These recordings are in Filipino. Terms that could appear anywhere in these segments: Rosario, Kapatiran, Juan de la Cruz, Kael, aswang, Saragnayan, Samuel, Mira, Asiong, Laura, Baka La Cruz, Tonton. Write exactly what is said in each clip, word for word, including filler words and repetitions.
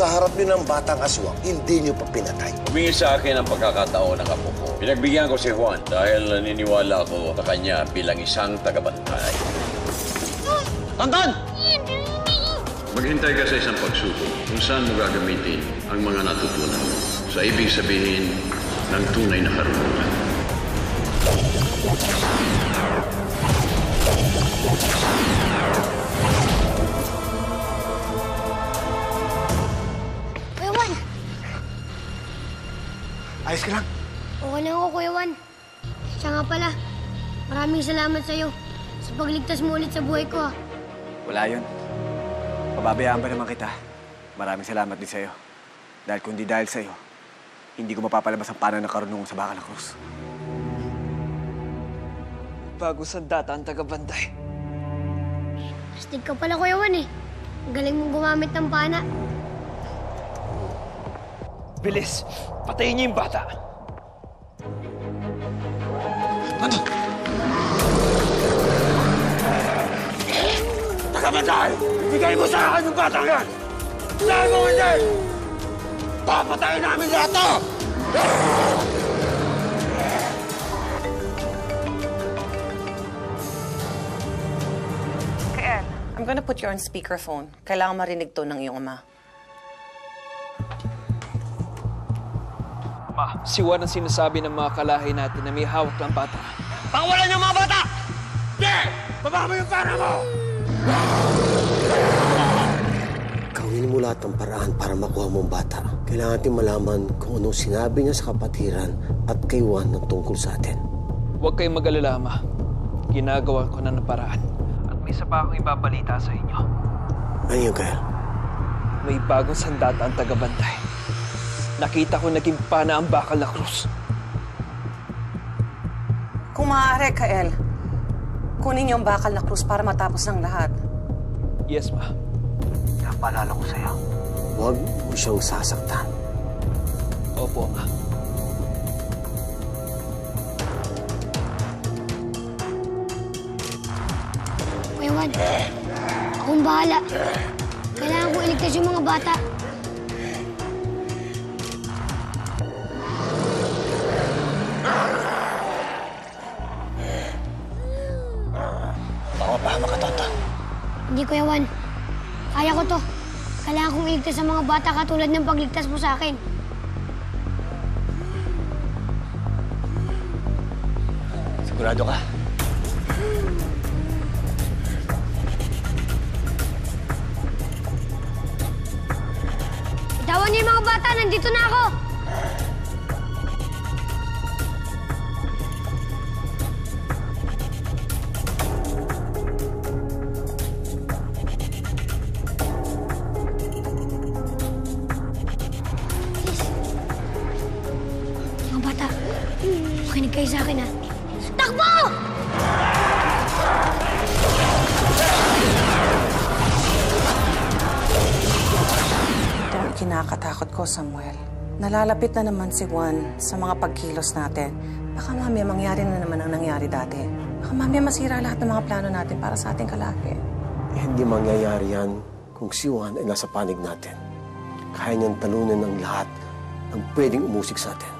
Sa harap niyo ng batang aswang, hindi niyo pa pinatay. Humingi sa akin ang pagkakataon ng apo ko. Pinagbigyan ko si Juan dahil naniniwala ko sa kanya bilang isang tagabantay. Tonton! Maghintay ka sa isang pagsubok kung saan mo gagamitin ang mga natutunan mo sa ibig sabihin ng tunay na karunungan. Ayos ka lang. Okay na ako, Kuya Juan. Siya nga pala, maraming salamat sa'yo sa pagligtas mo ulit sa buhay ko, ha? Wala yun. Pababayaan pa naman kita. Maraming salamat din sa'yo. Dahil kundi dahil sa'yo, hindi ko mapapalabas ang panan ng karunungan sa Baka La Cruz. Bago sa data ang tagabantay. Astig ka pala, Kuya Juan, eh. Ang galing mong gumamit ng pana. Bilis! Patayin niyo yung bata! Ano? Tagabantay! Bigay mo sa akin yung bata yan! Saan mo hindi! Papatayin namin lahat to! Kael, I'm gonna put you on speakerphone. Kailangan marinig to ng iyong ama. Si Juan ang sinasabi ng mga kalahi natin na may hawak ng bata. Pakawalan niyo mga bata! Hindi! Baba mo yung para mo! Gawin mo lahat ng paraan para makuha mo ang bata. Kailangan natin malaman kung anong sinabi niya sa Kapatiran at kay Juan ng tungkol sa atin. Huwag kayong mag-alala, Ma. Ginagawa ko na ng paraan. At may isa pa akong ibabalita sa inyo. Ano yun, Kael? May bagong sandata ang tagabantay. Nakita ko naging pana ang Baka La Cruz. Kung maaari, Kael, kunin niyo ang Baka La Cruz para matapos ng lahat. Yes, Ma. Napaalala ko sa'yo. Huwag mo siyang sasaktan. Opo, Ma. Kuya Juan, akong bahala. Kailangan ko iligtas yung mga bata. Hindi, Kuya Juan. Kaya ko to. Kailangan kong iligtas sa mga bata katulad ng pagligtas mo sa akin. Sigurado ka? Itawan niyo yung mga bata! Nandito na ako! Makinig kayo sa akin, ha? Takbo! Ito ang kinakatakot ko, Samuel. Nalalapit na naman si Juan sa mga pagkilos natin. Baka mamaya mangyari na naman ang nangyari dati. Baka mamaya masira lahat ng mga plano natin para sa ating kalaki. Eh, hindi mangyayari yan kung si Juan ay nasa panig natin. Kaya niyang talunan ng lahat ng pwedeng umusik sa atin.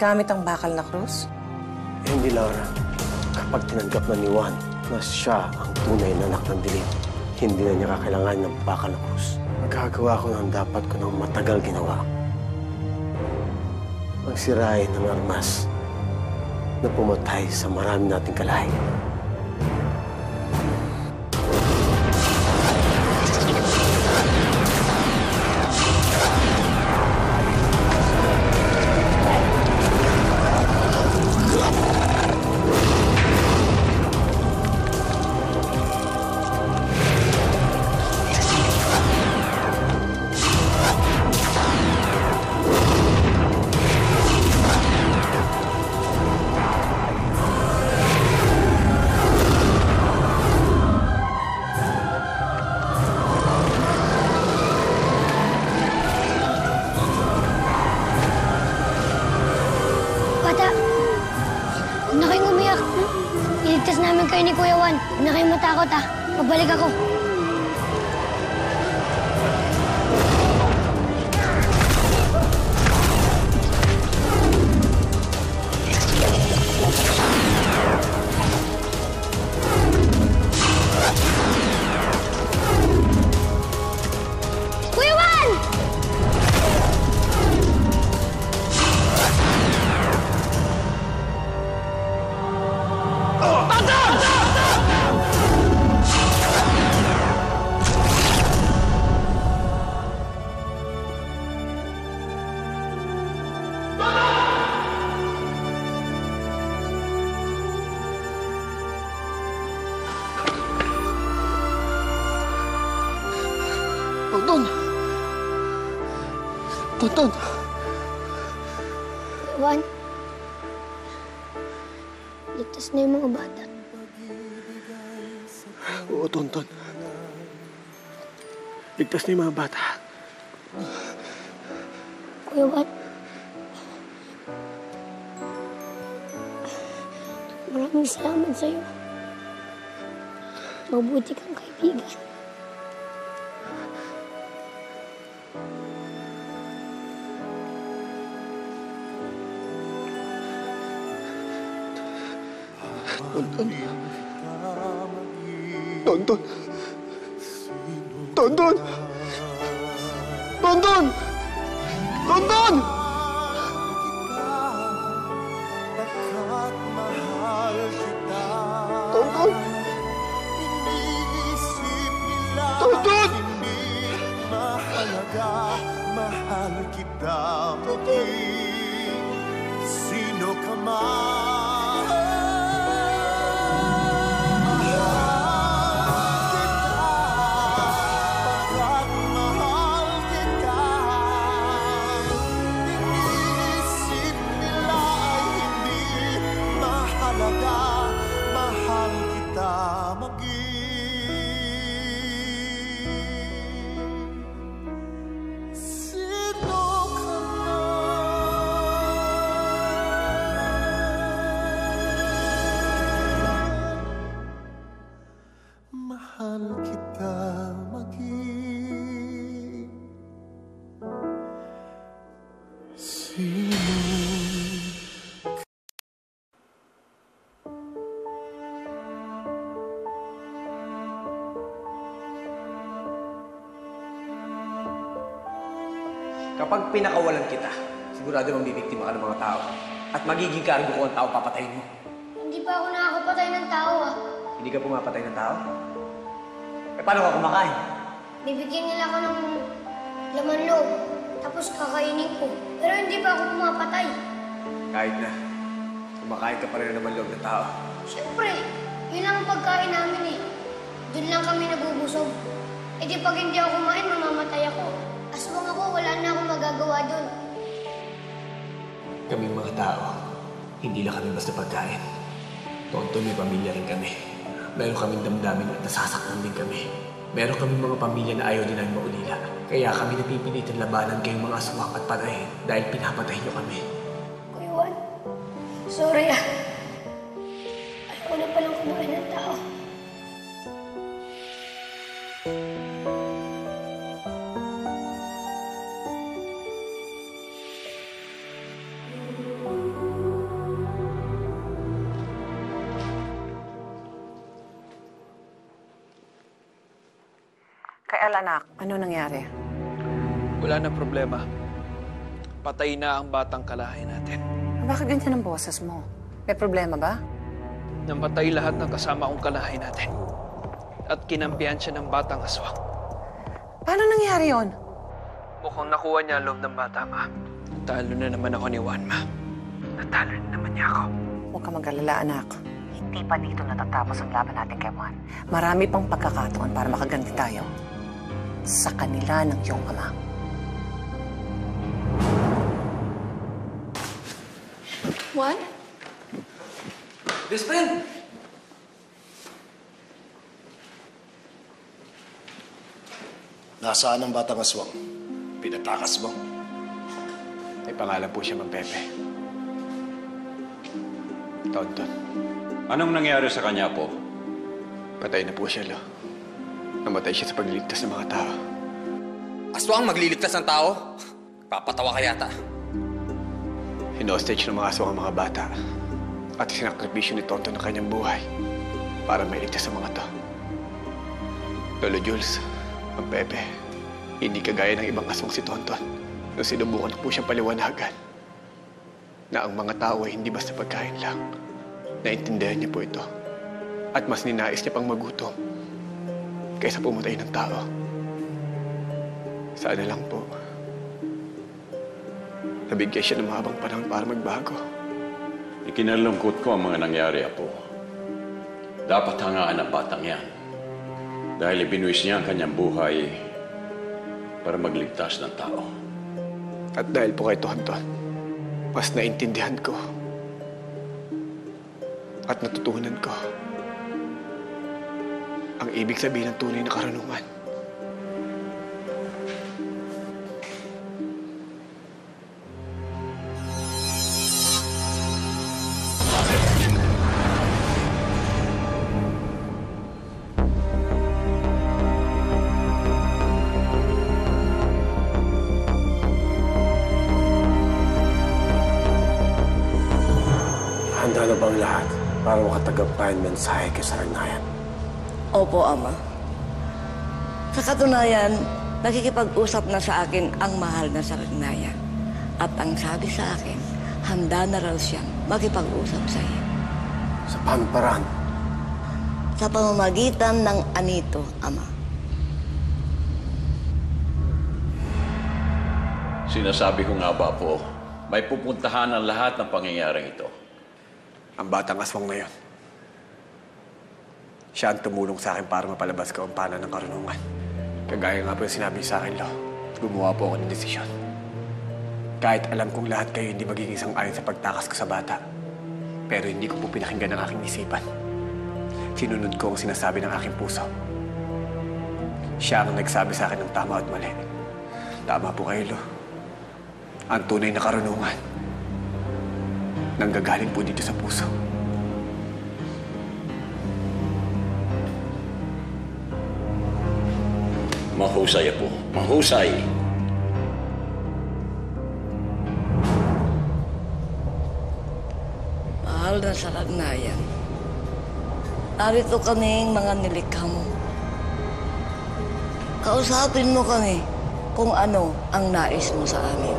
Gamit ang Baka La Cruz? Eh, hindi, Laura. Kapag tinanggap na ni Juan na siya ang tunay na anak ng dilim, hindi na niya kakailangan ng Baka La Cruz. Magagawa ko ng dapat ko ng matagal ginawa. Ang sirain ng armas na pumatay sa marami nating kalahi. kayo ni Kuya Juan. Huwag na kayong matakot, ha? Pabalik ako. Tonton! Tonton! Juan, ligtas na yung mga bata. Oo, Tonton. Ligtas na yung mga bata. Kuya Juan, maraming salamat sa'yo. Mabuti kang kaibigan. Tonton. Tonton. Tonton. Tonton. Tonton. Tonton. Tonton. Mahal kita. Tonton. Sino ka man? Kapag pinakawalan kita, sigurado mambibiktima ka ng mga tao. At magiging kargo ko ang tao papatayin mo. Hindi pa ako nakakapatay ng tao, ah. Hindi ka pumapatay ng tao? Eh, paano ka kumakain? Bibigyan nila ako ng laman loob, tapos kakainin ko. Pero hindi pa ako pumapatay. Kahit na, kumakain ka pa rin ng laman loob ng tao. Siyempre, yun lang ang pagkain namin, eh. Doon lang kami nabubusog. Eh di pag hindi ako kumain, mamamatay ako. Aswang ako, wala na akong magagawa doon. Kaming mga tao, hindi lang kami basta pagkain. Tonton, may pamilya rin kami. Meron kaming damdamin at nasasaktan din kami. Meron kaming mga pamilya na ayaw din namin maulila. Kaya kami napipilitan labanan kayong mga aswang at patayin dahil pinapatay niyo kami. Kuya Juan, sorry ah. Ayaw na palang kumain ng tao. Anak, ano nangyari? Wala na problema. Patay na ang batang kalahi natin. Bakit ganyan ang boses mo? May problema ba? Namatay lahat ng kasama kong kalahi natin. At kinampihan siya ng batang aswang. Paano nangyari yon? Mukhang nakuha niya loob ng bata, ma. Natalo na naman ako ni Juan, ma. Natalo na naman niya ako. Huwag ka mag-alala, anak. Hindi pa dito natatapos ang laban natin kay Juan. Marami pang pagkakataon para makaganti tayo. Sa kanila ng iyong ama. Juan? Best friend! Nasaan ang batang aswang? Pinatakas bang? May pangalan po siya, Mang Pepe. Tonton. Anong nangyari sa kanya po? Patay na po siya, Lo. Namatay siya sa pagliligtas ng mga tao. Aswang magliligtas ng tao? Papatawa ka yata. Hinostage ng mga aswang ang mga bata at sinakripisyo ni Tonton ng kanyang buhay para mailigtas sa mga to. Lolo Jules, ang Pepe, hindi kagaya ng ibang aswang si Tonton nung sinubukan po siyang paliwanagan na ang mga tao ay hindi basta pagkain lang. Naintindihan niya po ito at mas ninais niya pang magutom kaysa pumatay ng tao. Sana lang po nabigyan siya ng mahabang panahon para magbago. Ikinalungkot ko ang mga nangyari, Apo. Dapat hangaan ang batang yan dahil ibinuwis niya ang kanyang buhay para magligtas ng tao. At dahil po kay Tonton, mas naintindihan ko at natutunan ko ang ibig sabihin ng tunay na karunungan. Handa na bang lahat para makatagapay ang mensahe kay Saragnayan? Opo, Ama. Sa katunayan, nakikipag-usap na sa akin ang mahal na Saragnayan. At ang sabi sa akin, handa na raw siyang makipag-usap sa iyo. Sa pamparaan? Sa pamamagitan ng anito, Ama. Sinasabi ko nga ba po, may pupuntahan ang lahat ng pangyayaring ito. Ang batang aswang na yun. Siya ang tumulong sa akin para mapalabas ka ang pana ng karunungan. Kagaya nga po yung sinabi sa akin, Lo, gumawa po ako ng desisyon. Kahit alam kong lahat kayo hindi magiging sang-ayon sa pagtakas ko sa bata, pero hindi ko po pinakinggan ang aking isipan. Sinunod ko ang sinasabi ng aking puso. Siya ang nagsabi sa akin ng tama at mali. Tama po kayo, Lo. Ang tunay na karunungan nanggagaling po dito sa puso. Mahusay po. Mahusay. Mahal na Saragnayan, narito kaming mga nilikha mo. Kausapin mo kami kung ano ang nais mo sa amin.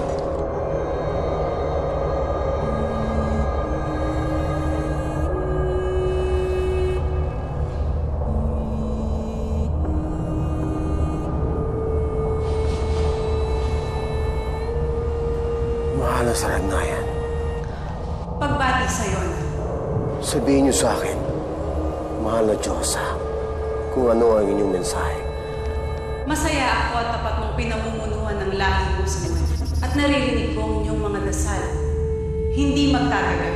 Saragnayan. Pagbati sa'yo na. Sabihin niyo sa akin, mahal na Diyosa, kung ano ang inyong mensahe. Masaya ako at tapat mong pinamumunuhan ng lahi mo sa mga at naririnig ko ang inyong mga dasal. Hindi magtatagal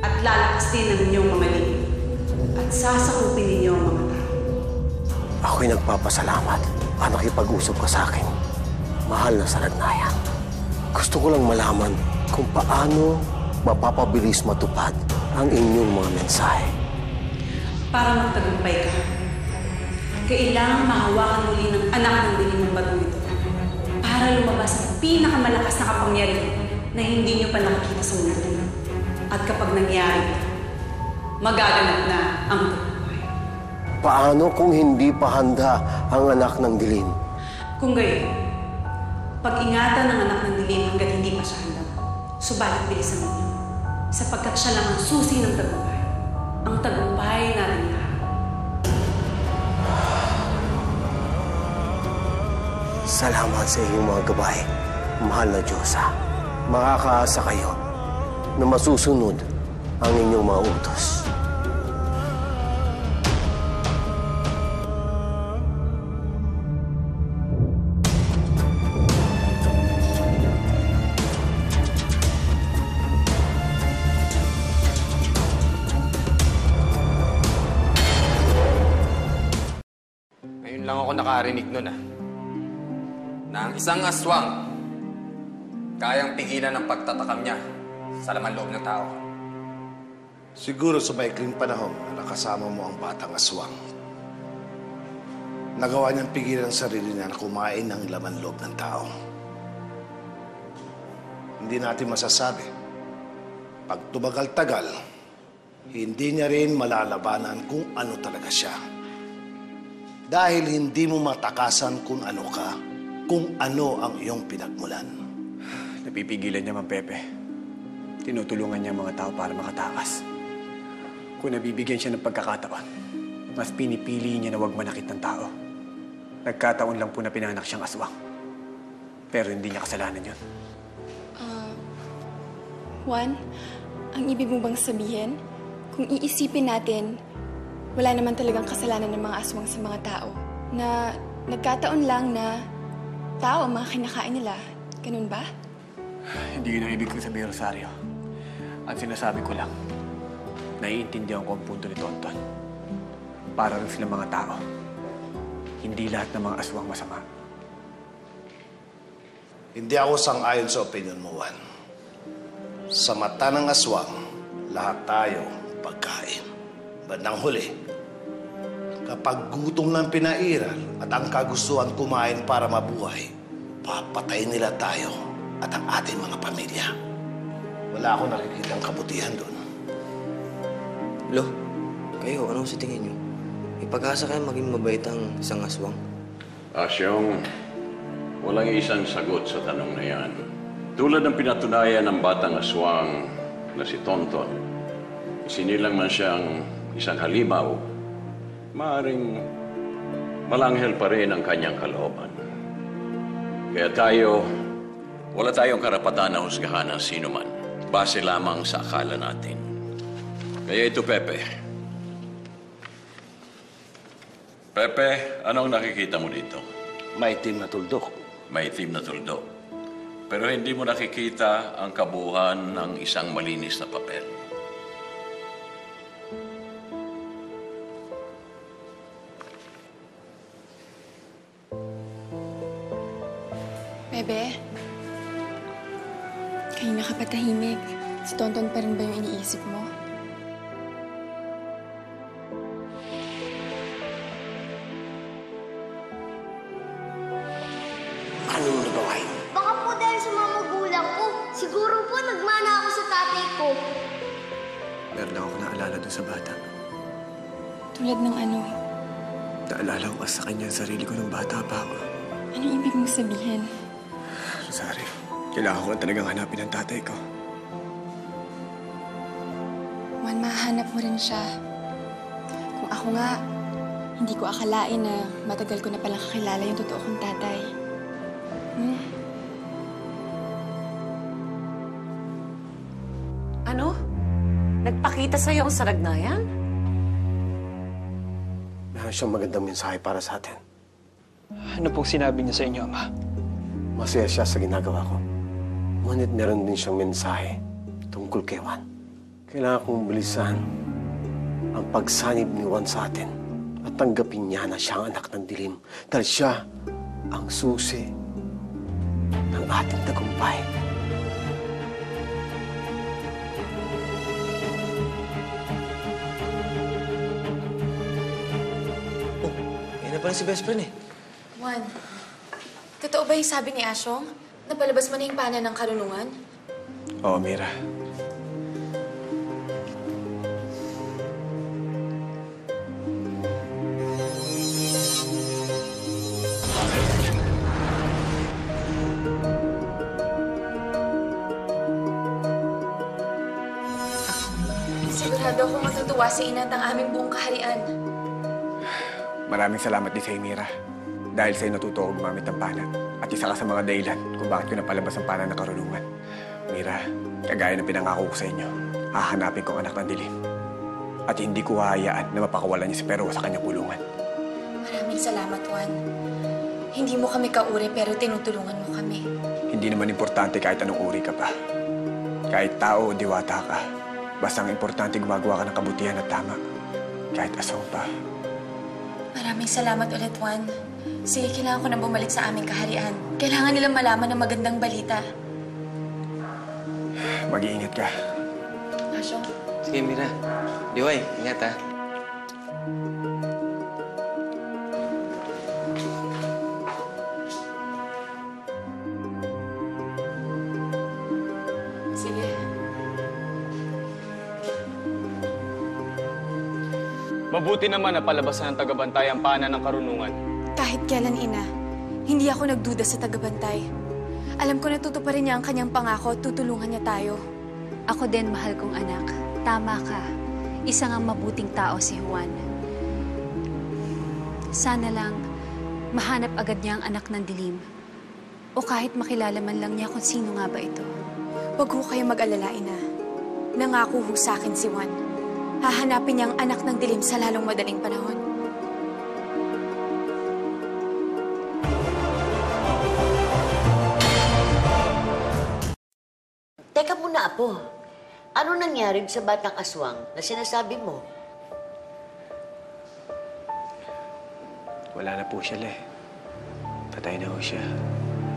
at lalakas din ang inyong mga lingin at sasakupin ninyo ang mga tao. Ako'y nagpapasalamat at nakipag-usap ka sa akin, mahal na Saragnayan. Gusto ko lang malaman kung paano mapapabilis matupad ang inyong mga mensahe. Para magtagumpay ka, kailangan mahawakan muli ng anak ng dilim ng bato ito para lumabas ang pinakamalakas na kapangyarihan na hindi niyo pa nakikita sa mundo. At kapag nangyari, magaganap na ang tagumpay. Paano kung hindi pa handa ang anak ng dilim? Kung gayon, pag-ingatan ng anak ng dilim hanggat hindi pa siya handa. Subalit bilisan ninyo, sapagkat siya lang ang susi ng tagumpay. Ang tagumpay natin na. Salamat sa inyong mga gabay, mahal na Diyosa. Makakaasa kayo na masusunod ang inyong mga utos. Lang ako nakarinig nun ah. Na ang isang aswang kayang pigilan ang pagtatakam niya sa laman loob ng tao. Siguro sa maikling panahon na nakasama mo ang batang aswang, nagawa niyang pigilan ang sarili niya na kumain ng laman loob ng tao. Hindi natin masasabi. Pag tumagal-tagal, hindi niya rin malalabanan kung ano talaga siya. Dahil hindi mo matakasan kung ano ka, kung ano ang iyong pinagmulan. Napipigilan niya, Mang Pepe. Tinutulungan niya mga tao para makatakas. Kung nabibigyan siya ng pagkakataon, mas pinipili niya na huwag manakit ng tao. Nagkataon lang po na pinanak siyang aswang. Pero hindi niya kasalanan yun. Uh, Juan, ang ibig mo bang sabihin? Kung iisipin natin, wala naman talagang kasalanan ng mga aswang sa mga tao. Na nagkataon lang na tao ang mga kinakain nila. Ganun ba? Hindi yun ang ibig ko sabihin, Rosario. Ang sinasabi ko lang, naiintindihan ko ang punto ni Tonton. Para rin silang mga tao. Hindi lahat ng mga aswang masama. Hindi ako sang-ayon sa opinion mo, Juan. Sa mata ng aswang, lahat tayo pagkain. Bandang huli, kapag gutom ng pinairal at ang kagustuhan kumain para mabuhay, papatayin nila tayo at ang ating mga pamilya. Wala akong nakikitang kabutihan doon. Lo, kayo, anong sa tingin nyo? May pag-asa kayo maging mabait ang isang aswang? Asiong, walang isang sagot sa tanong na yan. Tulad ng pinatunayan ng batang aswang na si Tonton, isinilang man siyang isang halimaw, maaaring malanghel pa rin ang kanyang kalooban. Kaya tayo, wala tayong karapatan na husgahan ng sino man, base lamang sa akala natin. Kaya ito, Pepe. Pepe, anong nakikita mo dito? Maitim na tuldok. Maitim na tuldok. Pero hindi mo nakikita ang kabuuan ng isang malinis na papel. Bebe, kayo nakapatahimik. Si Tonton pa rin ba yung iniisip mo? Sa bata. Tulad ng ano? Naalala ko sa kanya ang sarili ko nung bata pa ako. Anong ibig mong sabihin? Rosario, kailangan ko talagang hanapin ang tatay ko. Juan, mahanap mo rin siya. Kung ako nga, hindi ko akalain na matagal ko na palang kakilala yung totoo kong tatay. Hmm? Ano? Nagpakita sa'yo ang Saragnayan? Meron siyang magandang mensahe para sa atin. Ano pong sinabi niya sa inyo, Ama? Masaya siya sa ginagawa ko. Ngunit meron din siyang mensahe tungkol kay Juan. Kailangan kong bilisan ang pagsanib ni Juan sa atin at tanggapin niya na siya ang anak ng dilim dahil siya ang susi ng ating tagumpay. Parang si best friend eh. Juan, totoo ba yung sabi ni Asiong? Napalabas mo na yung pana ng kaluluwan? Oo, Mira. Sigurado akong matutuwa si Ina at ang aming buong kaharian. Maraming salamat din sa'yo, Mira. Dahil sa'yo natuto ko gumamit ng pana. At isa ka sa mga dahilan kung bakit ko napalabas ang pana ng karunungan. Mira, kagaya ng pinangako ko sa inyo, hahanapin ko ang anak ng dilim. At hindi ko hahayaan na mapakawalan niya si Pero sa kanyang pulungan. Maraming salamat, Juan. Hindi mo kami kauri pero tinutulungan mo kami. Hindi naman importante kahit anong uri ka pa. Kahit tao o diwata ka, basta ang importante gumagawa ka ng kabutihan at tama. Kahit asaw pa. Maraming salamat ulit, Juan. Sige, kailangan ko nang bumalik sa aming kaharian. Kailangan nilang malaman ng magandang balita. Mag-iingat ka. Asiong. Sige, Mira. Diway, ingat ha. Mabuti naman na palabasan ng tagabantay ang paanan ng karunungan. Kahit kailan, Ina, hindi ako nagduda sa tagabantay. Alam ko na tutuparin niya ang kanyang pangako at tutulungan niya tayo. Ako din, mahal kong anak. Tama ka. Isang ang mabuting tao si Juan. Sana lang mahanap agad niya ang anak ng dilim. O kahit makilala man lang niya kung sino nga ba ito. Huwag ho kayong mag-alala, Ina. Nangako ho sa akin si Juan. Hahanapin niya ang anak ng dilim sa lalong madaling panahon. Teka muna, Apo. Ano nangyari sa batang aswang na sinasabi mo? Wala na po siya, Le. Patay na ho siya.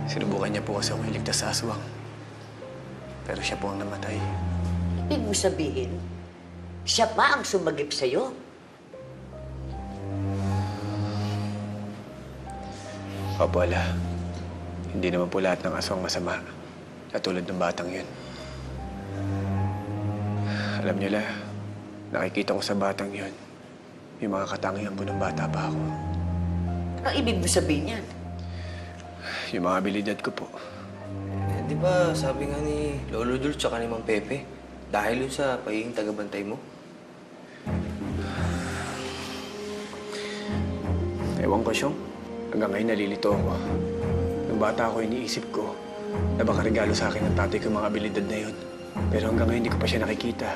Sinubukan niya po kasi akong iligtas sa aswang. Pero siya po ang namatay. Ibig mo sabihin, siya pa ang sumagip sa'yo. Opo, Ala. Hindi naman po lahat ng aswang masama. Katulad ng batang yun. Alam niyo, La, nakikita ko sa batang yun, yung mga katangian po ng bata pa ako. Ano ibig mo sabihin yan? Yung mga abilidad ko po. Eh, di ba sabi nga ni Lolo Dul tsaka ni Mang Pepe? Dahil yun sa pagiging tagabantay mo? Ewan ko, Asiong. Hanggang ngayon nalilito ako. Nung bata ako, iniisip ko na baka regalo sa akin ng tatay ko yung mga abilidad na yun. Pero hanggang ngayon, hindi ko pa siya nakikita.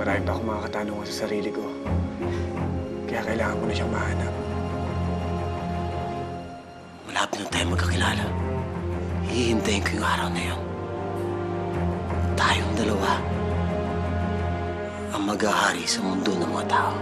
Marami pa akong mga katanungan sa sarili ko. Kaya kailangan ko na siyang mahanap. Malapit na tayo magkakilala. Hihintayin ko yung araw na yun. Tayong dalawa ang mag-ahari sa mundo ng mga tao.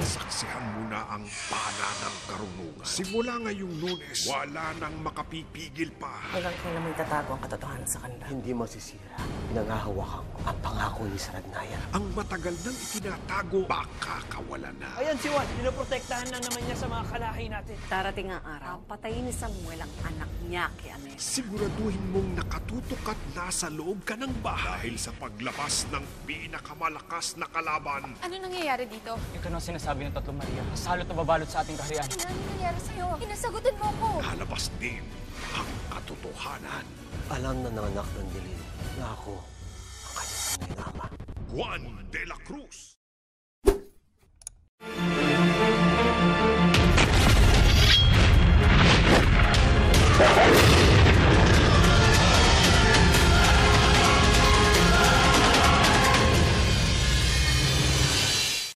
Saksihan mo na ang pana ng karunungan. Simula ngayong Lunes, wala nang makapipigil pa. Walang kailan mo itatago ang katotohanan sa kanila. Hindi masisira. Pinangahawakan ko ang pangako ni Saragnayan. Ang matagal nang itinatago, baka kawala na. Ayan si Juan, pinoprotektahan na naman niya sa mga kalahi natin. Darating ang araw, patayin ni Samuel ang anak niya kay Ame. Siguraduhin mong nakatutok at nasa loob ka ng bahay. Dahil sa paglabas ng pinakamalakas na kalaban. Ano nangyayari dito? Yung kanong sinasabi ng Tatlong Maria, salot na babalot sa ating kaharian. Ano nangyayari sa'yo? Pinasagutin mo ko. Lalabas din ang katotohanan. Alam na ng anak ng dilim na ako ang kanyang sinama. Juan de la Cruz.